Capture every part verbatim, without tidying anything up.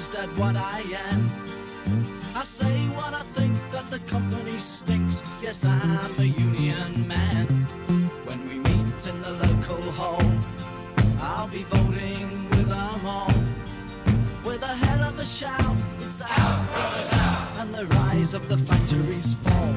amazed at what I am. I say what I think, that the company stinks. Yes, I'm a union man. When we meet in the local hall, I'll be voting with them all. With a hell of a shout, it's out, brothers, out, and the rise of the factories fall.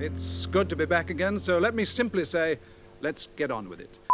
It's good to be back again, so let me simply say, let's get on with it.